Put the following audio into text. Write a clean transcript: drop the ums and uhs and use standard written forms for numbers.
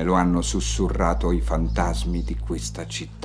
Me lo hanno sussurrato i fantasmi di questa città.